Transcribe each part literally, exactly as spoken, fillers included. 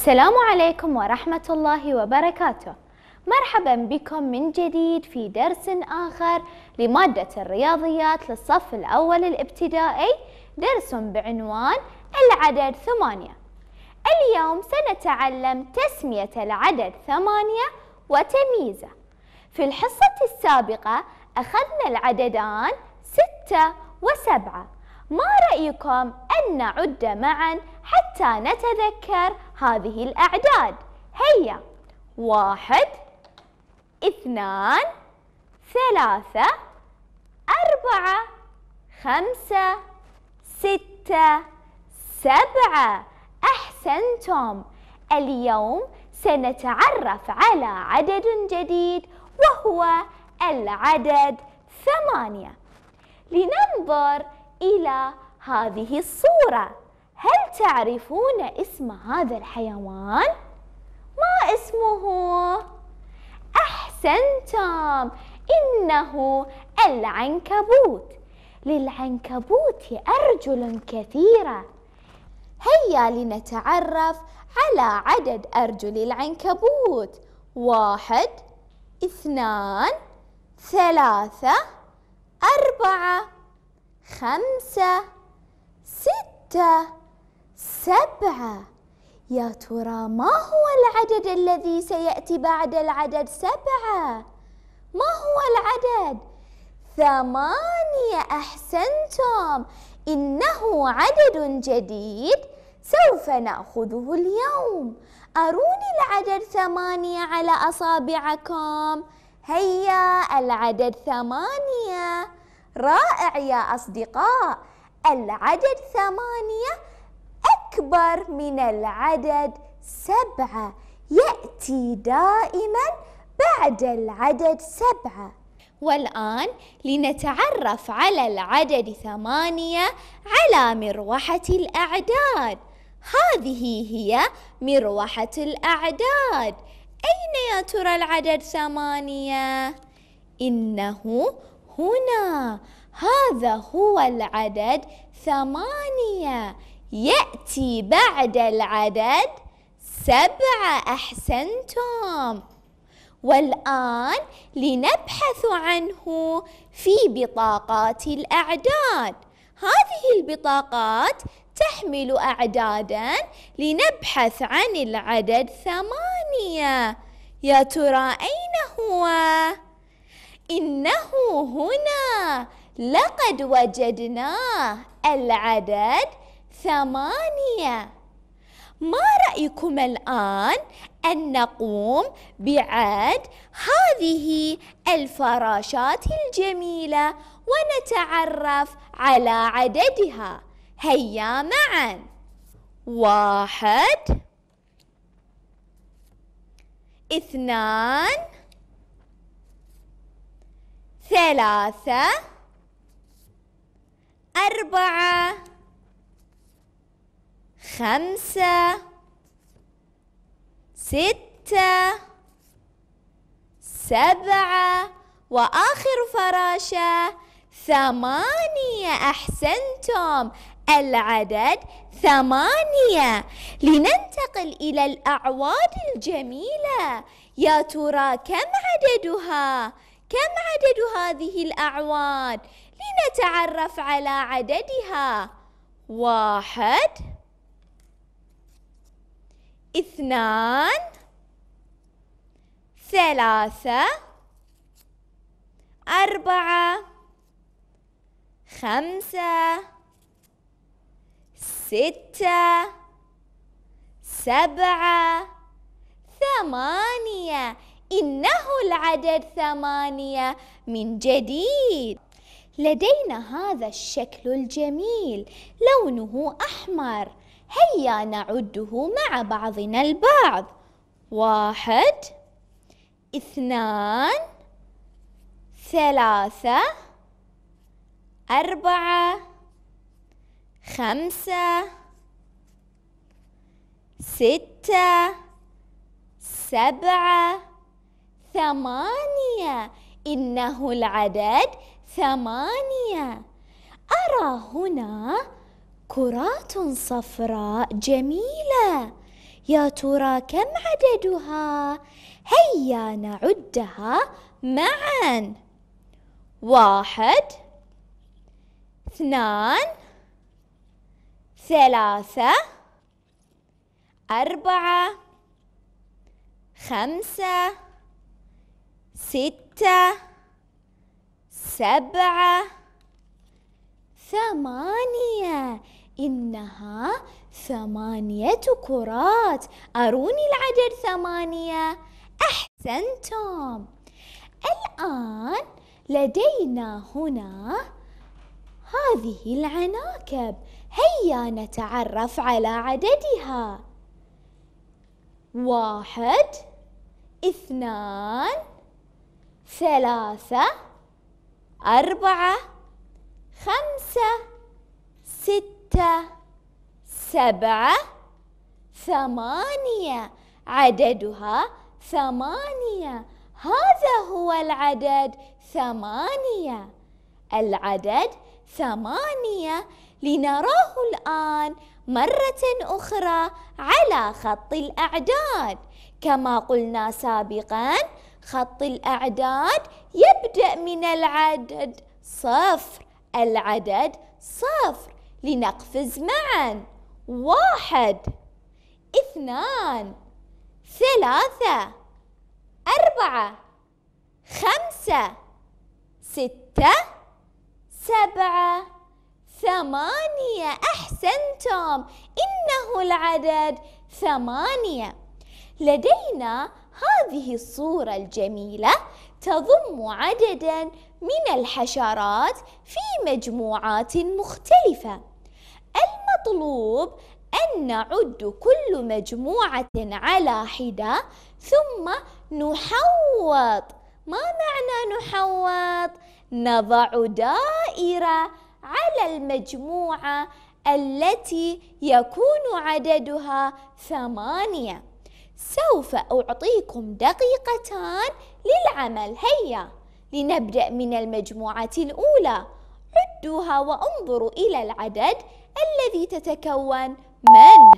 السلام عليكم ورحمة الله وبركاته. مرحبا بكم من جديد في درس آخر لمادة الرياضيات للصف الأول الابتدائي، درس بعنوان العدد ثمانية. اليوم سنتعلم تسمية العدد ثمانية وتمييزه. في الحصة السابقة أخذنا العددان ستة وسبعة، ما رأيكم أن نعد معا حتى نتذكر هذه الأعداد؟ هيا، واحد، اثنان، ثلاثة، أربعة، خمسة، ستة، سبعة. أحسنتم. اليوم سنتعرف على عدد جديد وهو العدد ثمانية. لننظر إلى هذه الصورة، هل تعرفون اسم هذا الحيوان؟ ما اسمه؟ أحسنتم، إنه العنكبوت. للعنكبوت أرجل كثيرة، هيا لنتعرف على عدد أرجل العنكبوت. واحد، اثنان، ثلاثة، أربعة، خمسة، ستة، سبعة. يا ترى ما هو العدد الذي سيأتي بعد العدد سبعة؟ ما هو العدد؟ ثمانية. أحسنتم، إنه عدد جديد سوف نأخذه اليوم. أروني العدد ثمانية على أصابعكم. هيا، العدد ثمانية. رائع يا أصدقاء، العدد ثمانية أكبر من العدد سبعة، يأتي دائما بعد العدد سبعة. والآن لنتعرف على العدد ثمانية على مروحة الأعداد. هذه هي مروحة الأعداد. أين يا ترى العدد ثمانية؟ إنه هنا. هذا هو العدد ثمانية، يأتي بعد العدد سبعة. أحسنتم. والآن لنبحث عنه في بطاقات الأعداد. هذه البطاقات تحمل أعدادا لنبحث عن العدد ثمانية. يا ترى أين هو؟ إنه هنا، لقد وجدناه، العدد ثمانية. ما رأيكم الآن أن نقوم بعد هذه الفراشات الجميلة ونتعرف على عددها؟ هيا معا. واحد، اثنان، ثلاثة، أربعة، خمسة، ستة، سبعة، وآخر فراشة ثمانية. أحسنتم، العدد ثمانية. لننتقل إلى الأعواد الجميلة. يا ترى كم عددها؟ كم عدد هذه الأعواد؟ لنتعرف على عددها. واحد، اثنان، ثلاثة، أربعة، خمسة، ستة، سبعة، ثمانية. إنه العدد ثمانية من جديد. لدينا هذا الشكل الجميل، لونه أحمر، هيا نعده مع بعضنا البعض. واحد، اثنان، ثلاثة، أربعة، خمسة، ستة، سبعة، ثمانية. إنه العدد ثمانية. أرى هنا كرات صفراء جميلة، يا ترى كم عددها؟ هيا نعدها معا. واحد، اثنان، ثلاثة، أربعة، خمسة، ستة، سبعة، ثمانية. إنها ثمانية كرات. أروني العدد ثمانية. أحسنتم. الآن لدينا هنا هذه العناكب، هيا نتعرف على عددها. واحد، اثنان، ثلاثة، أربعة، خمسة، ستة، سبعة، ثمانية. عددها ثمانية. هذا هو العدد ثمانية. العدد ثمانية. لنراه الآن مرة أخرى على خط الأعداد. كما قلنا سابقا، خط الأعداد يبدأ من العدد صفر. العدد صفر. لنقفز معا. واحد، اثنان، ثلاثة، أربعة، خمسة، ستة، سبعة، ثمانية. أحسنتم. إنه العدد ثمانية. لدينا هذه الصورة الجميلة تضم عددا من الحشرات في مجموعات مختلفة. المطلوب أن نعد كل مجموعة على حدة ثم نحوط. ما معنى نحوط؟ نضع دائرة على المجموعة التي يكون عددها ثمانية. سوف أعطيكم دقيقتان للعمل. هيا لنبدأ من المجموعة الأولى. عدوها وانظروا إلى العدد الذي تتكون من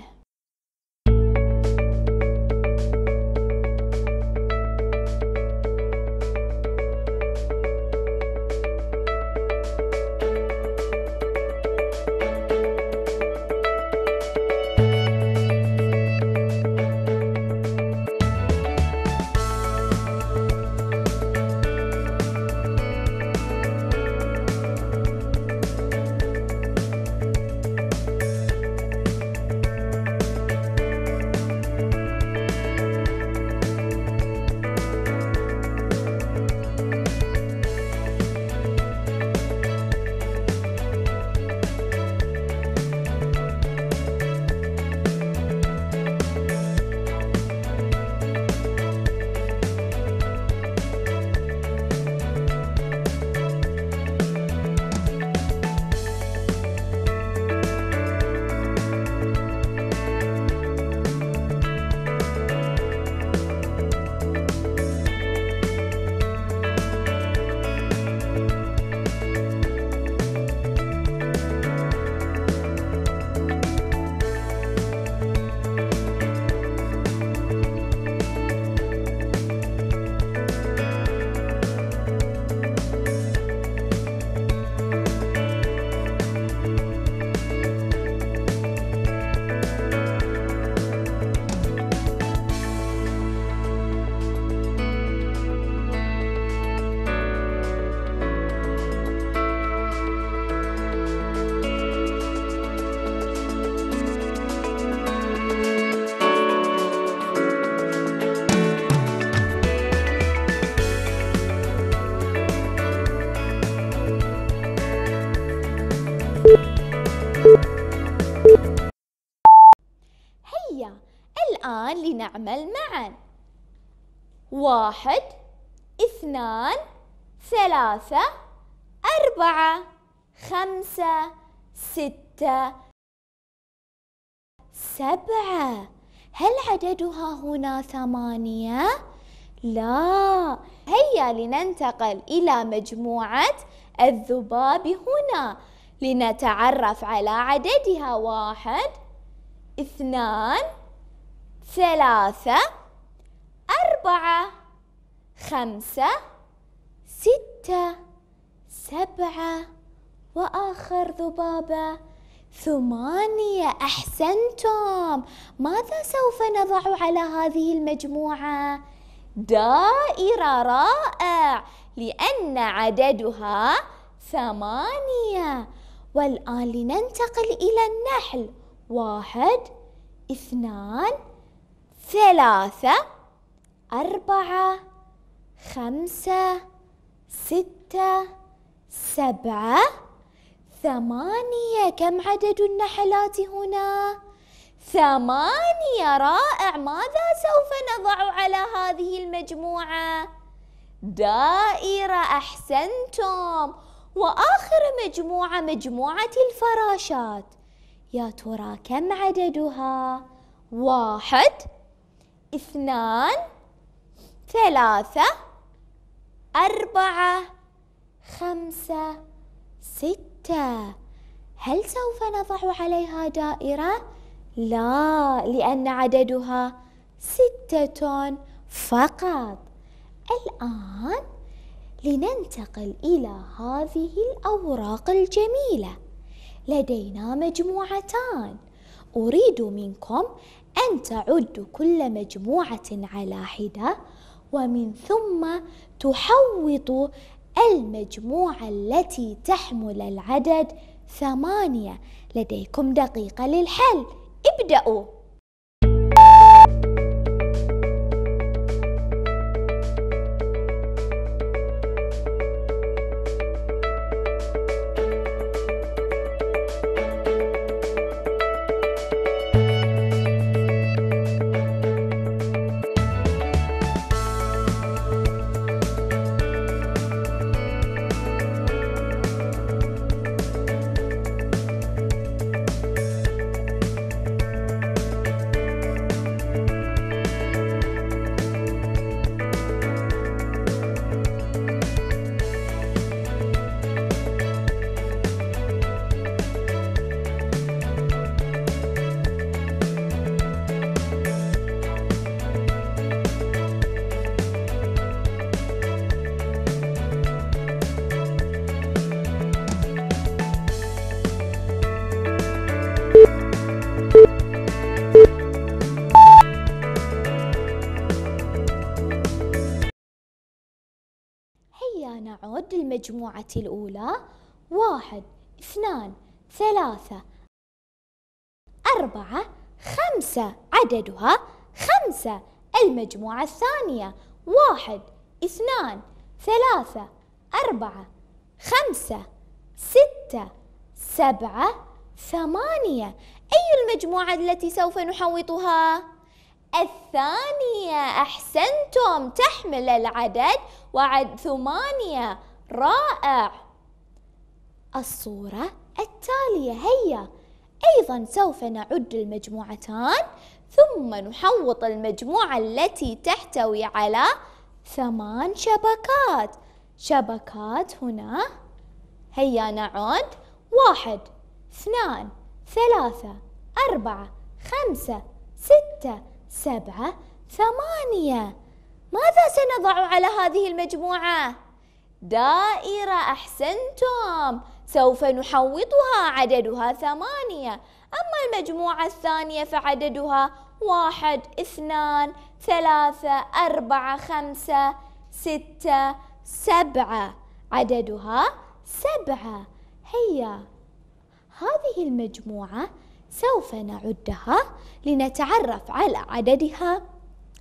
لنعمل معا. واحد، اثنان، ثلاثة، أربعة، خمسة، ستة، سبعة. هل عددها هنا ثمانية؟ لا. هيا لننتقل إلى مجموعة الذباب هنا لنتعرف على عددها. واحد، اثنان، ثلاثة، أربعة، خمسة، ستة، سبعة، وآخر ذبابة ثمانية. أحسنتم. ماذا سوف نضع على هذه المجموعة؟ دائرة. رائع، لأن عددها ثمانية. والآن لننتقل إلى النحل. واحد، اثنان، ثلاثة، أربعة، خمسة، ستة، سبعة، ثمانية. كم عدد النحلات هنا؟ ثمانية. رائع. ماذا سوف نضع على هذه المجموعة؟ دائرة. أحسنتم. وآخر مجموعة مجموعة الفراشات، يا ترى كم عددها؟ واحد، اثنان، ثلاثة، أربعة، خمسة، ستة. هل سوف نضع عليها دائرة؟ لا، لأن عددها ستة فقط. الآن لننتقل إلى هذه الأوراق الجميلة. لدينا مجموعتان. أريد منكم أن تعدوا كل مجموعة على حدة، ومن ثم تحوطوا المجموعة التي تحمل العدد ثمانية. لديكم دقيقة للحل. ابدأوا. نعود المجموعة الأولى. واحد، اثنان، ثلاثة، أربعة، خمسة. عددها خمسة. المجموعة الثانية. واحد، اثنان، ثلاثة، أربعة، خمسة، ستة، سبعة، ثمانية. أي المجموعة التي سوف نحوطها؟ الثانية. أحسنتم. تحمل العدد وعد ثمانية. رائع. الصورة التالية هي. أيضا سوف نعد المجموعتان ثم نحوط المجموعة التي تحتوي على ثمان شبكات. شبكات هنا. هيا نعد. واحد، اثنان، ثلاثة، أربعة، خمسة، ستة، سبعة، ثمانية. ماذا سنضع على هذه المجموعة؟ دائرة. أحسنتم. سوف نحوطها. عددها ثمانية. أما المجموعة الثانية فعددها واحد، اثنان، ثلاثة، أربعة، خمسة، ستة، سبعة. عددها سبعة. هيا هذه المجموعة سوف نعدها لنتعرف على عددها،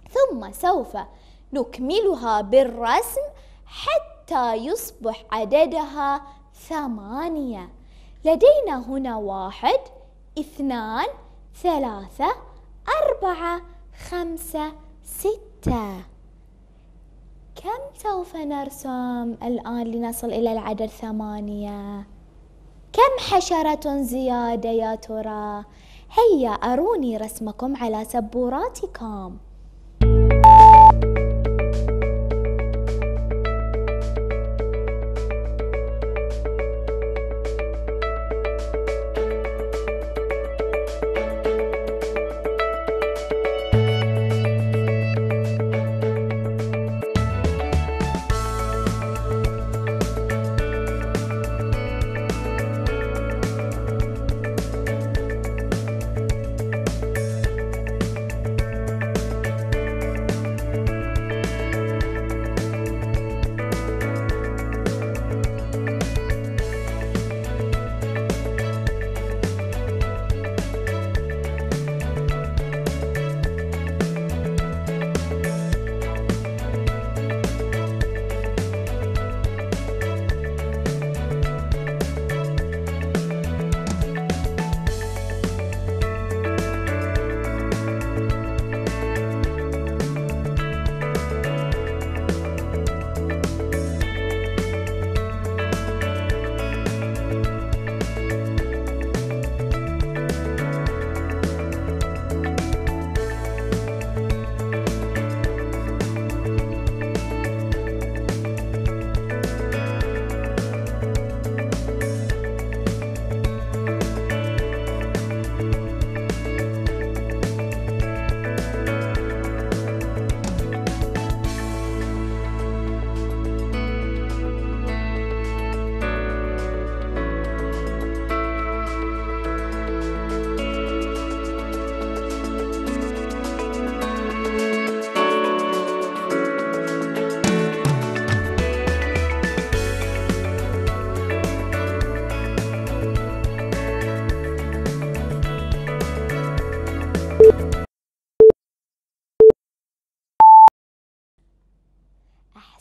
ثم سوف نكملها بالرسم حتى يصبح عددها ثمانية. لدينا هنا واحد، اثنان، ثلاثة، أربعة، خمسة، ستة. كم سوف نرسم الآن لنصل إلى العدد ثمانية؟ كم حشرة زيادة يا ترى؟ هيا أروني رسمكم على سبوراتكم.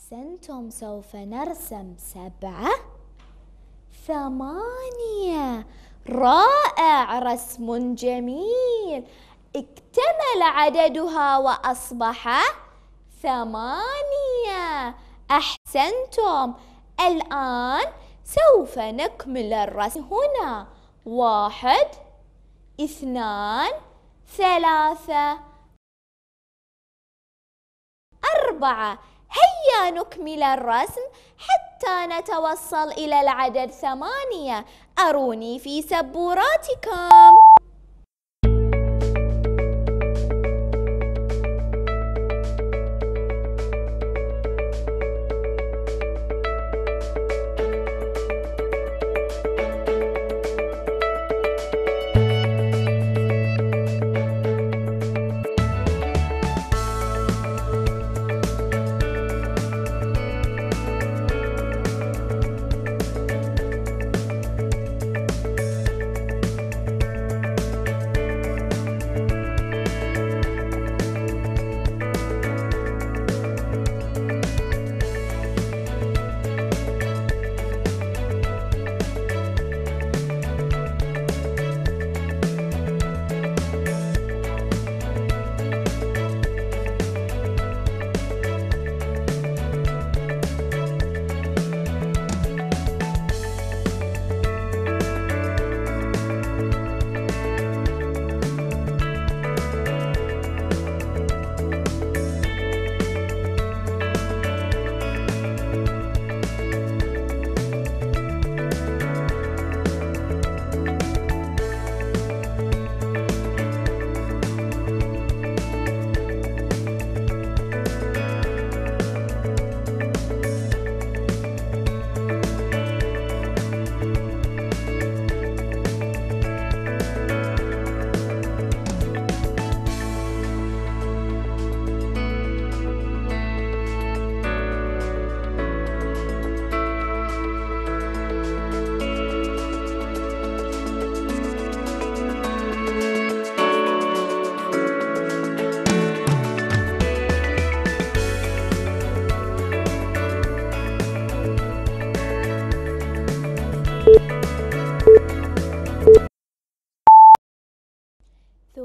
أحسنتم، سوف نرسم سبعة ثمانية. رائع، رسم جميل. اكتمل عددها وأصبح ثمانية. أحسنتم. الآن سوف نكمل الرسم هنا. واحد، اثنان، ثلاثة، أربعة. هيا نكمل الرسم حتى نتوصل إلى العدد ثمانية. أروني في سبوراتكم.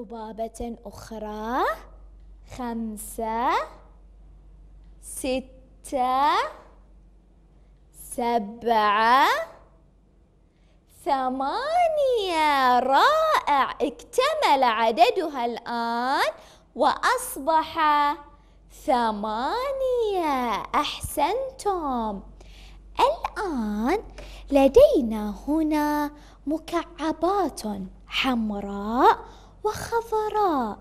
ذبابة أخرى. خمسة، ستة، سبعة، ثمانية. رائع، اكتمل عددها الآن وأصبح ثمانية. أحسنتم. الآن لدينا هنا مكعبات حمراء وخضراء.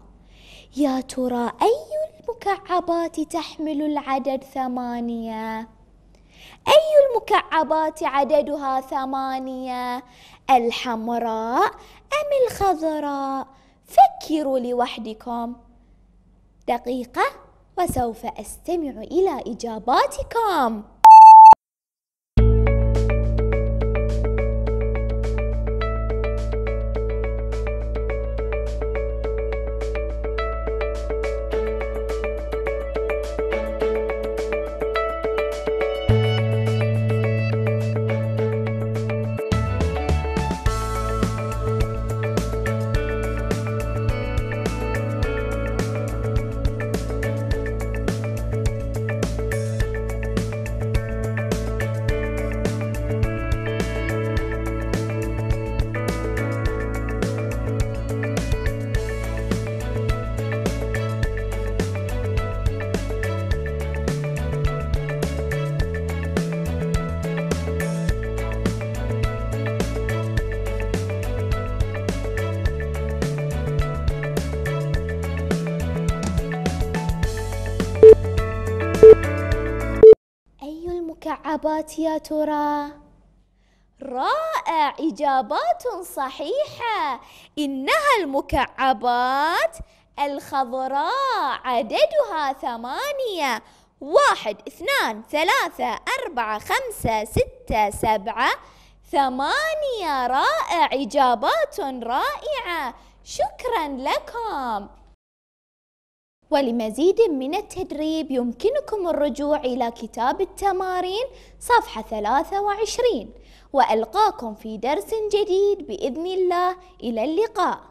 يا ترى أي المكعبات تحمل العدد ثمانية؟ أي المكعبات عددها ثمانية؟ الحمراء أم الخضراء؟ فكروا لوحدكم دقيقة وسوف أستمع إلى إجاباتكم. مكعبات يا ترى؟ رائع، إجابات صحيحة. إنها المكعبات الخضراء، عددها ثمانية. واحد، اثنان، ثلاثة، أربعة، خمسة، ستة، سبعة، ثمانية. رائع، إجابات رائعة. شكرا لكم. ولمزيد من التدريب يمكنكم الرجوع إلى كتاب التمارين صفحة ثلاثة وعشرين، وألقاكم في درس جديد بإذن الله. إلى اللقاء.